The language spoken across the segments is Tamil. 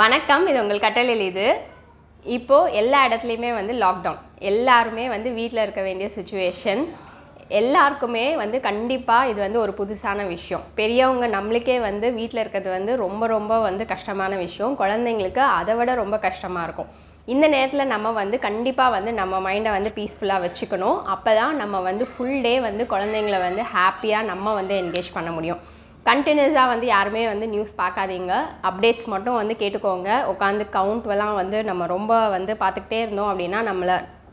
வணக்கம், இது உங்கள் கட்டளையில். இது இப்போது எல்லா இடத்துலையுமே வந்து லாக்டவுன், எல்லாருமே வந்து வீட்டில் இருக்க வேண்டிய சுச்சுவேஷன். எல்லாருக்குமே வந்து கண்டிப்பாக இது வந்து ஒரு புதுசான விஷயம். பெரியவங்க நம்மளுக்கே வந்து வீட்டில் இருக்கிறது வந்து ரொம்ப ரொம்ப வந்து கஷ்டமான விஷயம். குழந்தைங்களுக்கு அதை விட ரொம்ப கஷ்டமாக இருக்கும். இந்த நேரத்தில் நம்ம வந்து கண்டிப்பாக வந்து நம்ம மைண்டை வந்து பீஸ்ஃபுல்லாக வச்சுக்கணும். அப்போ தான் நம்ம வந்து ஃபுல் டே வந்து குழந்தைங்கள வந்து ஹாப்பியாக நம்ம வந்து என்கேஜ் பண்ண முடியும். கண்டினியூஸாக வந்து யாருமே வந்து நியூஸ் பார்க்காதீங்க, அப்டேட்ஸ் மட்டும் வந்து கேட்டுக்கோங்க. உட்காந்து கவுண்ட்லாம் வந்து நம்ம ரொம்ப வந்து பார்த்துக்கிட்டே இருந்தோம் அப்படின்னா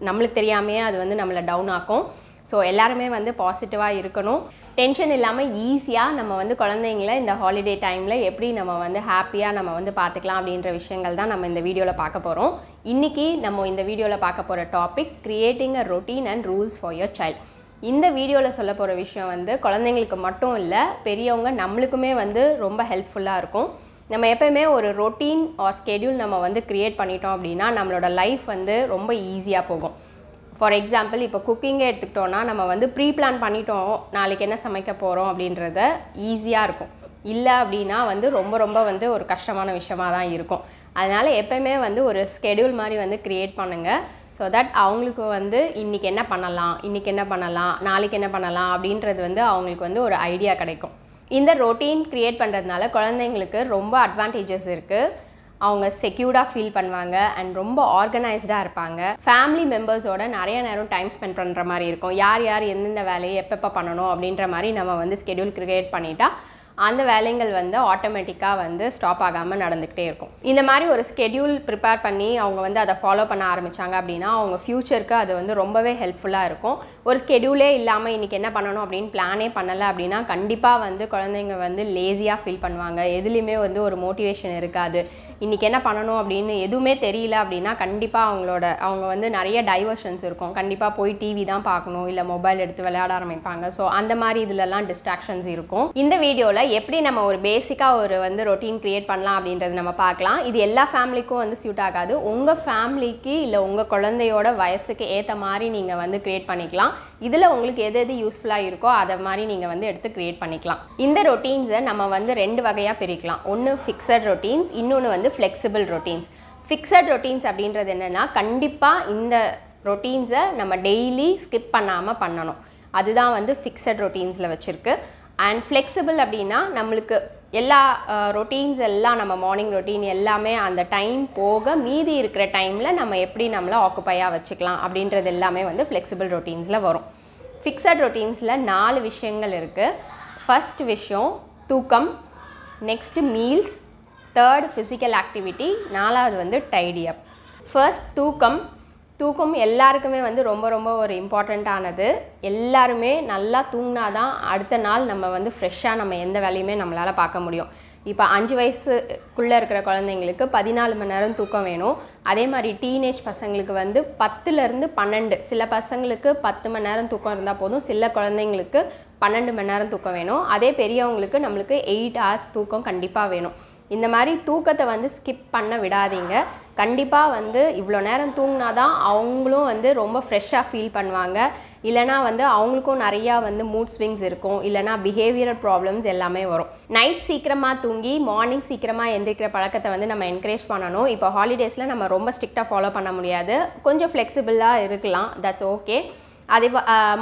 நம்மளுக்கு தெரியாமையே அது வந்து நம்மளை டவுன் ஆக்கும். ஸோ எல்லாருமே வந்து பாசிட்டிவாக இருக்கணும், டென்ஷன் இல்லாமல் ஈஸியாக நம்ம வந்து குழந்தைங்கள இந்த ஹாலிடே டைமில் எப்படி நம்ம வந்து ஹாப்பியாக நம்ம வந்து பார்த்துக்கலாம் அப்படின்ற விஷயங்கள் தான் நம்ம இந்த வீடியோவில் பார்க்க போகிறோம். இன்றைக்கி நம்ம இந்த வீடியோவில் பார்க்க போகிற topic creating a routine and rules for your child. இந்த வீடியோவில் சொல்ல போகிற விஷயம் வந்து குழந்தைங்களுக்கு மட்டும் இல்லை, பெரியவங்க நம்மளுக்குமே வந்து ரொம்ப ஹெல்ப்ஃபுல்லாக இருக்கும். நம்ம எப்போயுமே ஒரு ரொட்டீன் ஆர் ஸ்கெடியூல் நம்ம வந்து க்ரியேட் பண்ணிட்டோம் அப்படின்னா நம்மளோட லைஃப் வந்து ரொம்ப ஈஸியாக போகும். ஃபார் எக்ஸாம்பிள், இப்போ குக்கிங்கே எடுத்துக்கிட்டோன்னா நம்ம வந்து ப்ரீ பிளான் பண்ணிட்டோம், நாளைக்கு என்ன சமைக்க போகிறோம் அப்படின்றத ஈஸியாக இருக்கும். இல்லை அப்படின்னா வந்து ரொம்ப ரொம்ப வந்து ஒரு கஷ்டமான விஷயமாக தான் இருக்கும். அதனால் எப்போயுமே வந்து ஒரு ஸ்கெடியூல் மாதிரி வந்து க்ரியேட் பண்ணுங்கள். ஸோ தட் அவங்களுக்கு வந்து இன்றைக்கி என்ன பண்ணலாம், நாளைக்கு என்ன பண்ணலாம் அப்படின்றது வந்து அவங்களுக்கு வந்து ஒரு ஐடியா கிடைக்கும். இந்த ரொட்டீன் க்ரியேட் பண்ணுறதுனால குழந்தைங்களுக்கு ரொம்ப அட்வான்டேஜஸ் இருக்குது. அவங்க செக்யூர்டாக ஃபீல் பண்ணுவாங்க அண்ட் ரொம்ப ஆர்கனைஸ்டாக இருப்பாங்க. ஃபேமிலி மெம்பர்ஸோட நிறைய நேரம் டைம் ஸ்பெண்ட் பண்ணுற மாதிரி இருக்கும். யார் யார் எந்தெந்த வேலையை எப்பப்போ பண்ணணும் அப்படின்ற மாதிரி நம்ம வந்து ஸ்கெடியூல் க்ரியேட் பண்ணிட்டா அந்த வேலைகள் வந்து ஆட்டோமேட்டிக்காக வந்து ஸ்டாப் ஆகாமல் நடந்துக்கிட்டே இருக்கும். இந்த மாதிரி ஒரு ஸ்கெடியூல் ப்ரிப்பேர் பண்ணி அவங்க வந்து அதை ஃபாலோ பண்ண ஆரம்பித்தாங்க அப்படின்னா அவங்க ஃப்யூச்சருக்கு அது வந்து ரொம்பவே ஹெல்ப்ஃபுல்லாக இருக்கும். ஒரு ஸ்கெடியூலே இல்லாமல் இன்றைக்கி என்ன பண்ணணும் அப்படின்னு பிளானே பண்ணலை அப்படின்னா கண்டிப்பாக வந்து குழந்தைங்க வந்து லேசியாக ஃபீல் பண்ணுவாங்க. எதுலேயுமே வந்து ஒரு மோட்டிவேஷன் இருக்காது. இன்றைக்கி என்ன பண்ணணும் அப்படின்னு எதுவுமே தெரியல அப்படின்னா கண்டிப்பாக அவங்க வந்து நிறைய டைவர்ஷன்ஸ் இருக்கும். கண்டிப்பாக போய் டிவி தான் பார்க்கணும், இல்லை மொபைல் எடுத்து விளையாட ஆரம்பிப்பாங்க. ஸோ அந்த மாதிரி இதுலலாம் டிஸ்ட்ராக்ஷன்ஸ் இருக்கும். இந்த வீடியோவில் எப்படி நம்ம ஒரு பேசிக்காக ஒரு வந்து ரொட்டீன் க்ரியேட் பண்ணலாம் அப்படின்றது நம்ம பார்க்கலாம். இது எல்லா ஃபேமிலிக்கும் வந்து சூட் ஆகாது. உங்கள் ஃபேமிலிக்கு இல்லை உங்கள் குழந்தையோட வயசுக்கு ஏற்ற மாதிரி நீங்கள் வந்து க்ரியேட் பண்ணிக்கலாம். இதில் உங்களுக்கு எது எது யூஸ்ஃபுல்லாக இருக்கோ அதை மாதிரி நீங்கள் வந்து எடுத்து க்ரியேட் பண்ணிக்கலாம். இந்த ரொட்டீன்ஸை நம்ம வந்து ரெண்டு வகையாக பிரிக்கலாம். ஒன்று ஃபிக்ஸட் ரொட்டீன்ஸ், இன்னொன்று வந்து ஃப்ளெக்சிபிள் ரொட்டீன்ஸ். ஃபிக்ஸட் ரொட்டீன்ஸ் அப்படின்றது என்னென்னா கண்டிப்பாக இந்த ரொட்டீன்ஸை நம்ம டெய்லி ஸ்கிப் பண்ணாமல் பண்ணணும். அதுதான் வந்து ஃபிக்ஸட் ரொட்டீன்ஸில் வச்சுருக்கு. அண்ட் ஃப்ளெக்சிபிள் அப்படின்னா நம்மளுக்கு எல்லா ரொட்டீன்ஸ் எல்லாம் நம்ம மார்னிங் ரொட்டீன் எல்லாமே அந்த டைம் போக மீதி இருக்கிற டைமில் நம்ம எப்படி நம்மளை ஆக்குப்பையாக வச்சுக்கலாம் அப்படின்றது எல்லாமே வந்து ஃப்ளெக்சிபிள் ரொட்டீன்ஸில் வரும். ஃபிக்ஸட் ரொட்டீன்ஸில் 4 விஷயங்கள் இருக்குது. ஃபர்ஸ்ட் விஷயம் தூக்கம், next meals, third physical activity, 4வது வந்து டைடி அப். ஃபர்ஸ்ட் தூக்கம் எல்லாருக்குமே வந்து ரொம்ப ரொம்ப ஒரு இம்பார்ட்டண்ட்டானது. எல்லாருமே நல்லா தூங்கினா தான் அடுத்த நாள் நம்ம வந்து ஃப்ரெஷ்ஷாக நம்ம எந்த வேலையுமே நம்மளால் பார்க்க முடியும். இப்போ 5 வயசுக்குள்ளே இருக்கிற குழந்தைங்களுக்கு 14 மணி நேரம் தூக்கம் வேணும். அதே மாதிரி டீனேஜ் பசங்களுக்கு வந்து 10லேருந்து 12, சில பசங்களுக்கு 10 மணி நேரம் தூக்கம் இருந்தால் போதும், சில குழந்தைங்களுக்கு 12 மணி நேரம் தூக்கம் வேணும். அதே பெரியவங்களுக்கு நம்மளுக்கு 8 hours தூக்கம் கண்டிப்பாக வேணும். இந்த மாதிரி தூக்கத்தை வந்து ஸ்கிப் பண்ண விடாதீங்க. கண்டிப்பாக வந்து இவ்வளோ நேரம் தூங்கினா தான் அவங்களும் வந்து ரொம்ப ஃப்ரெஷ்ஷாக ஃபீல் பண்ணுவாங்க. இல்லைனா வந்து அவங்களுக்கும் நிறையா வந்து மூட் ஸ்விங்ஸ் இருக்கும், இல்லைனா பிஹேவியரல் ப்ராப்ளம்ஸ் எல்லாமே வரும். நைட் சீக்கிரமாக தூங்கி மார்னிங் சீக்கிரமாக எந்திரிக்கிற பழக்கத்தை வந்து நம்ம என்கரேஜ் பண்ணணும். இப்போ ஹாலிடேஸில் நம்ம ரொம்ப ஸ்ட்ரிக்டாக ஃபாலோ பண்ண முடியாது, கொஞ்சம் ஃப்ளெக்சிபிளாக இருக்கலாம், தட்ஸ் ஓகே. அதே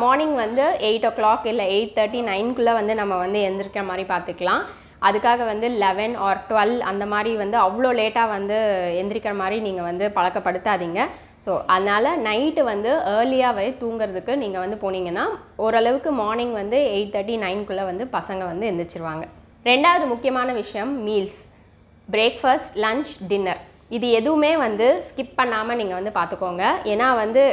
மார்னிங் வந்து 8 o'clock இல்லை 8:30 9க்குள்ளே வந்து நம்ம வந்து எந்திரிக்கிற மாதிரி பார்த்துக்கலாம். அதுக்காக வந்து 11 or 12 அந்த மாதிரி வந்து அவ்வளோ லேட்டாக வந்து எந்திரிக்கிற மாதிரி நீங்கள் வந்து பழக்கப்படுத்தாதீங்க. ஸோ அதனால் நைட்டு வந்து ஏர்லியாகவே தூங்கிறதுக்கு நீங்கள் வந்து போனீங்கன்னா ஓரளவுக்கு மார்னிங் வந்து 8:30 9க்குள்ளே வந்து பசங்க வந்து எந்திரிச்சிருவாங்க. 2வது முக்கியமான விஷயம் மீல்ஸ். பிரேக்ஃபாஸ்ட், லன்ச், டின்னர் இது எதுவுமே வந்து ஸ்கிப் பண்ணாமல் நீங்கள் வந்து பார்த்துக்கோங்க. ஏன்னா வந்து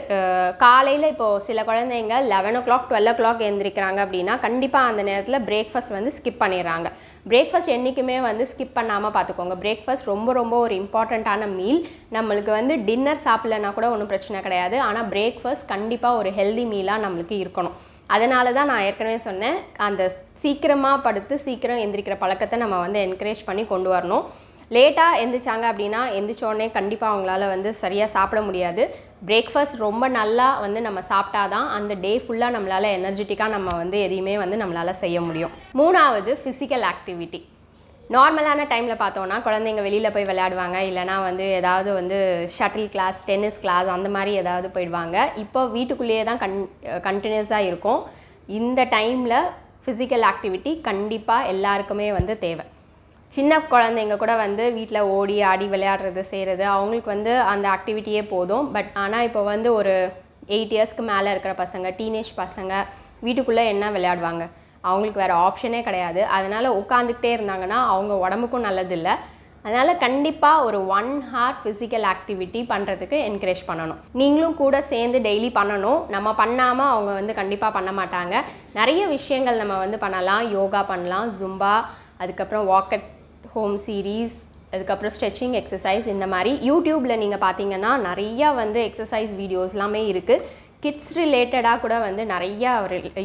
காலையில் இப்போது சில குழந்தைங்க 11 o'clock 12 o'clock எழுந்திரிக்கிறாங்க அப்படின்னா கண்டிப்பாக அந்த நேரத்தில் பிரேக்ஃபாஸ்ட் வந்து ஸ்கிப் பண்ணிடுறாங்க. பிரேக்ஃபாஸ்ட் என்றைக்குமே வந்து ஸ்கிப் பண்ணாமல் பார்த்துக்கோங்க. பிரேக்ஃபாஸ்ட் ரொம்ப ரொம்ப ஒரு இம்பார்ட்டண்ட்டான மீல். நம்மளுக்கு வந்து டின்னர் சாப்பிட்லன்னா கூட ஒன்றும் பிரச்சனை கிடையாது, ஆனால் பிரேக்ஃபாஸ்ட் கண்டிப்பாக ஒரு ஹெல்தி மீலாக நம்மளுக்கு இருக்கணும். அதனால தான் நான் ஏற்கனவே சொன்னேன், அந்த சீக்கிரமாக படுத்து சீக்கிரம் எந்திரிக்கிற பழக்கத்தை நம்ம வந்து என்கரேஜ் பண்ணி கொண்டு வரணும். லேட்டாக எந்திரிச்சாங்க அப்படின்னா எந்திரிச்சோடனே கண்டிப்பாக அவங்களால வந்து சரியாக சாப்பிட முடியாது. பிரேக்ஃபாஸ்ட் ரொம்ப நல்லா வந்து நம்ம சாப்பிட்டா தான் அந்த டே ஃபுல்லாக நம்மளால் எனர்ஜெட்டிக்காக நம்ம வந்து எதையுமே வந்து நம்மளால் செய்ய முடியும். 3வது ஃபிசிக்கல் ஆக்டிவிட்டி. நார்மலான டைம்ல பார்த்தோம்னா குழந்தைங்க வெளியில போய் விளையாடுவாங்க இல்லனா வந்து ஏதாவது வந்து ஷட்டில் கிளாஸ் டென்னிஸ் கிளாஸ் அந்த மாதிரி ஏதாவது போய்டுவாங்க இப்போ வீட்டுக்குள்ளேயே தான் கண்டினியூஸா இருக்கும் இந்த டைம்ல physical activity கண்டிப்பா எல்லாருக்குமே வந்து தேவை சின்ன குழந்தைங்க கூட வந்து வீட்ல ஓடி ஆடி விளையாடுறது செய்யறது அவங்களுக்கு வந்து அந்த ஆக்டிவிட்டியே போதும் பட் ஆனா இப்போ வந்து ஒரு 8 இயர்ஸ்க்கு மேல இருக்கிற பசங்க டீனேஜ் பசங்க வீட்டுக்குள்ள என்ன விளையாடுவாங்க அவங்களுக்கு வேற ஆப்ஷனே கிடையாது அதனால உட்கார்ந்துட்டே இருந்தாங்கன்னா அவங்க உடம்புக்கும் நல்லது இல்ல அதனால கண்டிப்பா ஒரு 1 hour physical activity பண்றதுக்கு என்கரேஜ் பண்ணனும் நீங்களும் கூட சேர்ந்து டெய்லி பண்ணனும் நம்ம பண்ணாம அவங்க வந்து கண்டிப்பா பண்ண மாட்டாங்க நிறைய விஷயங்கள் நம்ம வந்து பண்ணலாம் யோகா பண்ணலாம் ஜும்பா அதுக்கு அப்புறம் walk at home series அதுக்கு அப்புறம் stretching exercise இந்த மாதிரி YouTubeல நீங்க பாத்தீங்கன்னா நிறைய வந்து exercise videosலாமே இருக்கு Kids related கூட வந்து நிறைய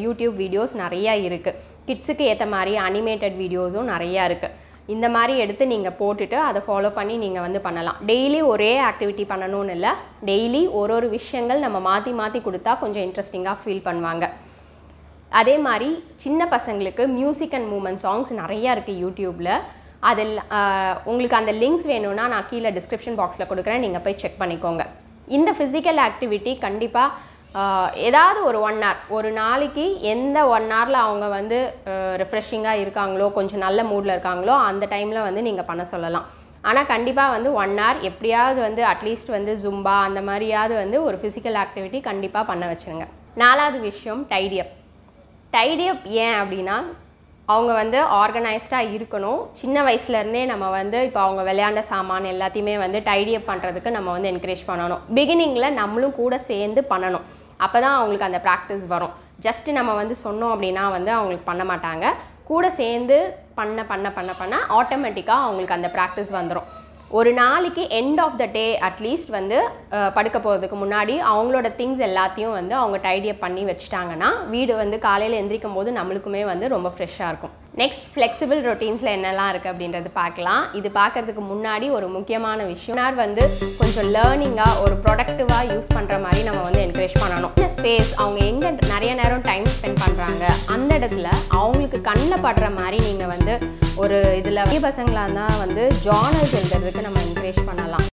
YouTube videos நிறைய இருக்கு கிட்ஸ்க்கு ஏத்த மாதிரி animated videosம் நிறைய இருக்கு இந்த மாதிரி எடுத்து நீங்க போட்டுட்டு அதை ஃபாலோ பண்ணி நீங்க வந்து பண்ணலாம் டெய்லி ஒரே ஆக்டிவிட்டி பண்ணனும் இல்ல டெய்லி ஒவ்வொரு விஷயங்கள் நம்ம மாத்தி மாத்தி கொடுத்தா கொஞ்சம் இன்ட்ரஸ்டிங்கா ஃபீல் பண்ணுவாங்க அதே மாதிரி சின்ன பசங்களுக்கு music and movement songs நிறைய இருக்கு YouTubeல அதில் உங்களுக்கு அந்த links வேணும்னா நான் கீழ description boxல கொடுக்கிறேன் நீங்க போய் செக் பண்ணிக்கோங்க இந்த physical activity கண்டிப்பா ஏதாவது ஒரு 1 hour ஒரு நாளைக்கு எந்த 1 hourல அவங்க வந்து ரிஃப்ரெஷிங்கா இருக்காங்களோ கொஞ்சம் நல்ல மூட்ல இருக்காங்களோ அந்த டைம்ல வந்து நீங்க பண்ண சொல்லலாம் ஆனா கண்டிப்பா வந்து 1 hour எப்படியாவது வந்து at least வந்து ஜும்பா அந்த மாதிரியாவது வந்து ஒரு physical activity கண்டிப்பா பண்ண வெச்சுங்க நாலாவது விஷயம் tidy up ஏன் அப்படினா அவங்க வந்து ஆர்கனைஸ்டா இருக்கணும் சின்ன வயசுல இருந்தே நம்ம வந்து இப்ப அவங்க விளையாண்ட சாமான எல்லாத்தையுமே வந்து tidy up பண்றதுக்கு நம்ம வந்து என்கரேஜ் பண்ணனும் beginningல நம்மளும் கூட சேர்ந்து பண்ணனும் அப்பதான் அவங்களுக்கு அந்த பிராக்டீஸ் வரும் just நம்ம வந்து சொன்னோம் அப்படினா வந்து அவங்களுக்கு பண்ண மாட்டாங்க கூட சேர்ந்து பண்ண ஆட்டோமேட்டிக்கா அவங்களுக்கு அந்த பிராக்டீஸ் வந்துரும் ஒரு நாளுக்கு end of the day at least வந்து படுக்க போறதுக்கு முன்னாடி அவங்களோட things எல்லாத்தையும் வந்து அவங்க tidy up பண்ணி வெச்சிட்டாங்கன்னா வீடு வந்து காலையில எந்திரிக்கும்போது நமக்குமே வந்து ரொம்ப ஃப்ரெஷா இருக்கும் next flexible routinesல என்னலாம் இருக்கு அப்படின்றது பார்க்கலாம் இது பார்க்கிறதுக்கு முன்னாடி ஒரு முக்கியமான விஷயம் வந்து கொஞ்சம் learningா ஒரு productiveா யூஸ் பண்ற மாதிரி நம்ம வந்து encourage பண்ணனும் space அவங்க எங்க நிறைய நேரம் time spend பண்றாங்க அந்த இடத்துல அவங்களுக்கு கண்ண படுற மாதிரி நீங்க வந்து ஒரு இதெல்லாம் பசங்களா தான் வந்து ஜர்னல்ஸ் எழுதுறதுக்கு நம்ம என்கரேஜ் பண்ணலாம்